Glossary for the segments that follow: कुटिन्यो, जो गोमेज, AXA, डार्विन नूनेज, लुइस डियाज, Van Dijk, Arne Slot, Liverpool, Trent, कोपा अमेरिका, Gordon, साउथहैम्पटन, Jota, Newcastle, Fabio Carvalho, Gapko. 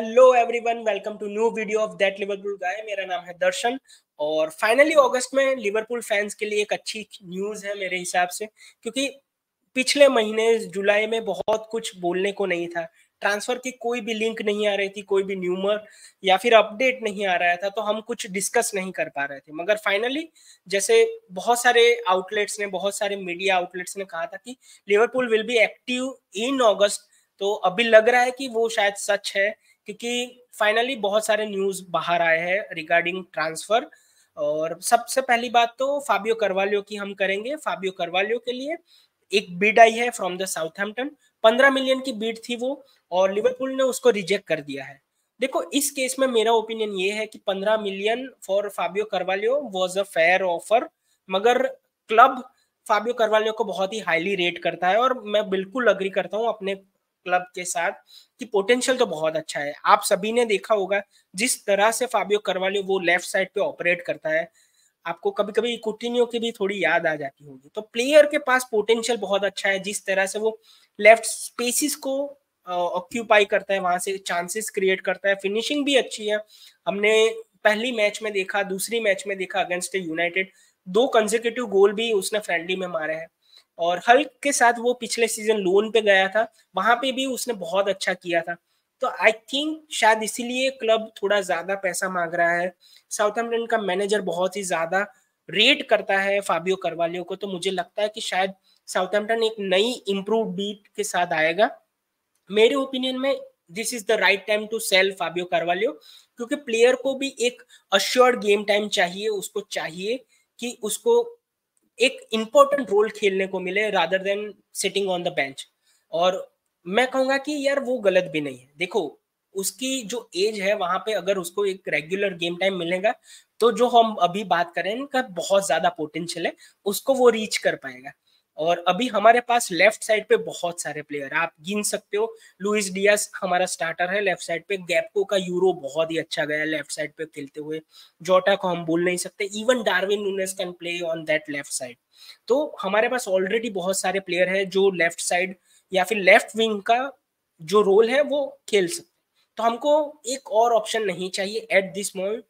Hello everyone, welcome to new video of that Liverpool guy. मेरा नाम है दर्शन और फाइनली अगस्त में लिवरपूल फैंस के लिए एक अच्छी न्यूज़ है मेरे हिसाब से, क्योंकि पिछले महीने जुलाई में बहुत कुछ बोलने को नहीं था। ट्रांसफर की कोई भी लिंक नहीं आ रही थी, कोई भी न्यूमर या फिर अपडेट नहीं आ रहा था, तो हम कुछ डिस्कस नहीं कर पा रहे थे। मगर फाइनली जैसे बहुत सारे आउटलेट्स ने, बहुत सारे मीडिया आउटलेट्स ने कहा था कि Liverpool will be active in August, तो अभी लग रहा है कि वो शायद सच है, क्योंकि फाइनली बहुत सारे न्यूज़ बाहर आए हैं रिगार्डिंग ट्रांसफर। और सबसे पहली बात तो फाबियो कार्वाल्हो की हम करेंगे। फाबियो कार्वाल्हो के लिए एक बिड आई है फ्रॉम द साउथहैम्पटन, 15 मिलियन की बिड थी वो, और लिवरपूल ने उसको रिजेक्ट कर दिया है। देखो, इस केस में मेरा ओपिनियन ये है कि 15 million for Fabio Carvalho was a fair offer, मगर क्लब फाबियो कार्वाल्हो को बहुत ही हाईली रेट करता है और मैं बिल्कुल अग्री करता हूँ अपने क्लब के साथ कि पोटेंशियल तो बहुत अच्छा है। आप सभी ने देखा होगा जिस तरह से फाबियो कार्वाल्हो वो लेफ्ट साइड पे ऑपरेट करता है, आपको कभी कभी कुटिन्यो की भी थोड़ी याद आ जाती होगी। तो प्लेयर के पास पोटेंशियल बहुत अच्छा है, जिस तरह से वो लेफ्ट स्पेसिस को ऑक्यूपाई करता है, वहां से चांसेस क्रिएट करता है, फिनिशिंग भी अच्छी है। हमने पहली मैच में देखा, दूसरी मैच में देखा अगेंस्ट यूनाइटेड, 2 कंसेक्यूटिव गोल भी उसने फ्रेंडली में मारे हैं। और हल के साथ वो पिछले सीजन लोन पे गया था, वहां पे भी उसने बहुत अच्छा किया था। तो आई थिंक शायद इसीलिए क्लब थोड़ा ज्यादा पैसा मांग रहा है। साउथहैम्पटन का मैनेजर बहुत ही ज्यादा रेट करता है फाबियो कार्वाल्हो को, तो मुझे लगता है कि शायद साउथहैम्पटन एक नई इम्प्रूव बीट के साथ आएगा। मेरे ओपिनियन में this is the right time to sell Fabio Carvalho, क्योंकि प्लेयर को भी एक अश्योर्ड गेम टाइम चाहिए, उसको चाहिए कि उसको एक इम्पोर्टेंट रोल खेलने को मिले rather than sitting on the bench. और मैं कहूँगा कि यार वो गलत भी नहीं है। देखो, उसकी जो एज है वहाँ पे अगर उसको एक रेगुलर गेम टाइम मिलेगा तो जो हम अभी बात करें इनका बहुत ज़्यादा पोटेंशियल है, उसको वो रीच कर पाएगा। और अभी हमारे पास लेफ्ट साइड पे बहुत सारे प्लेयर आप गिन सकते हो। लुइस डियाज हमारा स्टार्टर है लेफ्ट साइड पे, गैपको का यूरो बहुत ही अच्छा गया लेफ्ट साइड पे खेलते हुए, जोटा को हम बोल नहीं सकते, even डार्विन नूनेज can play on that left side. तो हमारे पास ऑलरेडी बहुत सारे प्लेयर है जो लेफ्ट साइड या फिर लेफ्ट विंग का जो रोल है वो खेल सकते। तो हमको एक और ऑप्शन नहीं चाहिए एट दिस मोमेंट,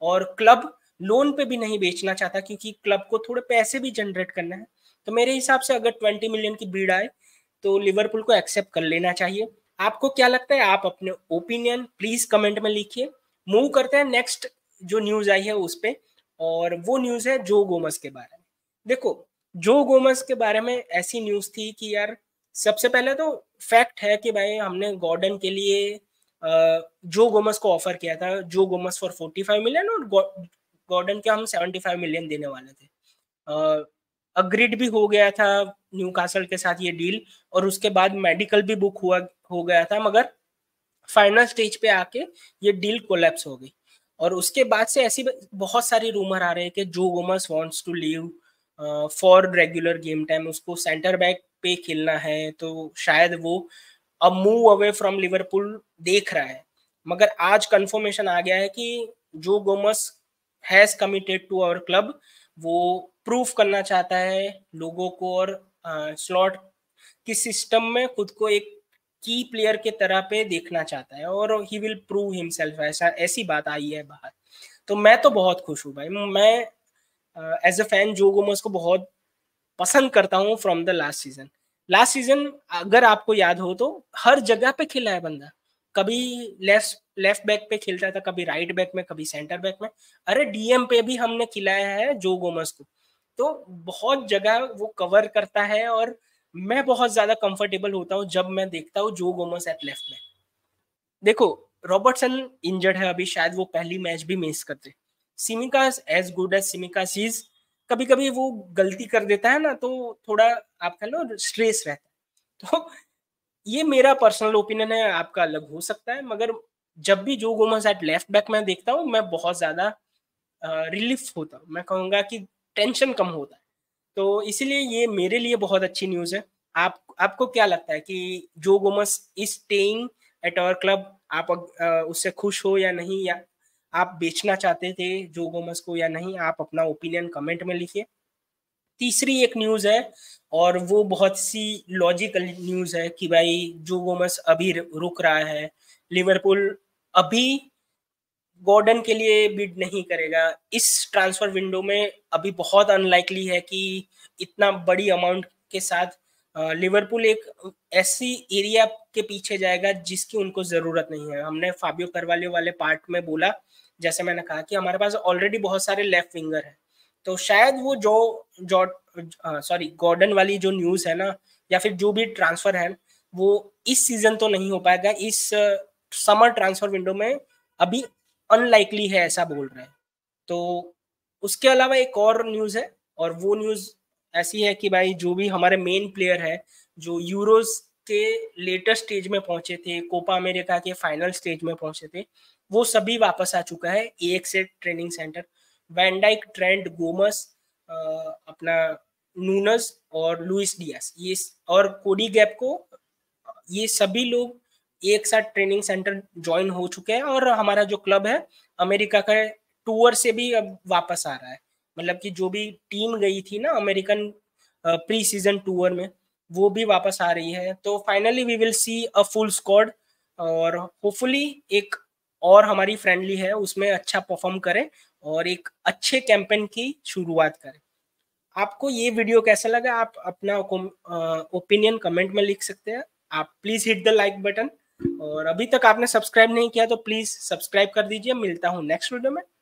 और क्लब लोन पे भी नहीं बेचना चाहता क्योंकि क्लब को थोड़े पैसे भी जनरेट करना है। तो मेरे हिसाब से अगर 20 मिलियन की बिड आए तो लिवरपूल को एक्सेप्ट कर लेना चाहिए। आपको क्या लगता है? आप अपने ओपिनियन प्लीज कमेंट में लिखिए। मूव करते हैं नेक्स्ट जो न्यूज आई है उस पे, और वो न्यूज है जो गोमेज के बारे में। देखो, जो गोमेज के बारे में ऐसी न्यूज थी कि यार सबसे पहले तो फैक्ट है कि भाई हमने गॉर्डन के लिए जो गोमेज को ऑफर किया था, जो गोमेज फॉर 45 मिलियन और गॉर्डन के हम 75 मिलियन देने वाले थे। अग्रीड भी हो गया था न्यूकासल के साथ ये डील, और उसके बाद मेडिकल भी बुक हो गया था, मगर फाइनल स्टेज पे आके ये डील कोलैप्स हो गई। और उसके बाद से ऐसी बहुत सारी रूमर आ रहे हैं कि जो गोमेज wants to leave for regular game time, उसको सेंटर बैक पे खेलना है, तो शायद वो अब मूव अवे फ्रॉम लिवरपूल देख रहा है। मगर आज कंफर्मेशन आ गया है कि जो गोमेज has committed to our club, वो प्रूफ करना चाहता है लोगों को और स्लॉट की सिस्टम में खुद को एक की प्लेयर के तरह पे देखना चाहता है और ही विल प्रूव हिमसेल्फ, ऐसा ऐसी बात आई है बाहर। तो मैं तो बहुत खुश हूँ भाई, मैं as a fan जो गोमेज को बहुत पसंद करता हूँ from the last season. Last season अगर आपको याद हो तो हर जगह पे खेला है बंदा, कभी लेफ्ट बैक पे खेलता था, कभी राइट बैक में, कभी सेंटर बैक में, अरे डीएम पे भी हमने खिलाया है जो गोमेज को। तो बहुत जगह वो कवर करता है और मैं बहुत ज्यादा कंफर्टेबल होता हूँ जब मैं देखता हूँ जो गोमेज एट लेफ्ट में। देखो, रॉबर्टसन इंजर्ड है अभी, शायद वो पहली मैच भी मिस करते। Tsimikas as good as Tsimikas is, कभी कभी वो गलती कर देता है ना, तो थोड़ा आपका ना स्ट्रेस रहता है। तो ये मेरा पर्सनल ओपिनियन है, आपका अलग हो सकता है, मगर जब भी जो गोमेज एट लेफ्ट बैक में देखता हूँ मैं बहुत ज्यादा रिलीफ होता हूँ, मैं कहूँगा कि टेंशन कम होता है। तो इसीलिए ये मेरे लिए बहुत अच्छी न्यूज़ है। आपको क्या लगता है कि जो गोमेज is staying at our club, आप उससे खुश हो या नहीं, या आप बेचना चाहते थे जो गोमेज को या नहीं? आप अपना ओपिनियन कमेंट में लिखिए। तीसरी एक न्यूज़ है और वो बहुत सी लॉजिकल न्यूज़ है कि भाई जो गोमेज अभी रुक रहा है, लिवरपूल अभी गॉर्डन के लिए बिड नहीं करेगा इस ट्रांसफर विंडो में। अभी बहुत अनलाइकली है कि इतना बड़ी अमाउंट के साथ लिवरपूल एक ऐसी एरिया के पीछे जाएगा जिसकी उनको जरूरत नहीं है। हमने फाबियो कार्वाल्हो वाले पार्ट में बोला, जैसे मैंने कहा कि हमारे पास ऑलरेडी बहुत सारे लेफ्ट विंगर हैं, तो शायद वो गॉर्डन वाली जो न्यूज है ना, या फिर जो भी ट्रांसफर है, वो इस सीजन तो नहीं हो पाएगा। इस समर ट्रांसफर विंडो में अभी अनलाइकली है ऐसा बोल रहे हैं। तो उसके अलावा एक और न्यूज है, और वो न्यूज ऐसी है कि भाई जो भी हमारे मेन प्लेयर है जो यूरोस के लेटर स्टेज में पहुंचे थे, कोपा अमेरिका के फाइनल स्टेज में पहुंचे थे, वो सभी वापस आ चुका है AXA training centre. Van Dijk, Trent, Gomez, अपना नूनेज और लुइस डियाज ये और कोडी गैपको, ये सभी लोग एक साथ ट्रेनिंग सेंटर ज्वाइन हो चुके हैं। और हमारा जो क्लब है अमेरिका का टूर से भी अब वापस आ रहा है, मतलब कि जो भी टीम गई थी ना अमेरिकन प्री सीजन टूर में, वो भी वापस आ रही है। तो finally we will see a full squad, और होपफुली एक और हमारी फ्रेंडली है उसमें अच्छा परफॉर्म करें और एक अच्छे कैंपेन की शुरुआत करें। आपको ये वीडियो कैसा लगा, आप अपना ओपिनियन कमेंट में लिख सकते हैं। आप please hit the like button, और अभी तक आपने सब्सक्राइब नहीं किया तो प्लीज सब्सक्राइब कर दीजिए। मिलता हूँ नेक्स्ट वीडियो में।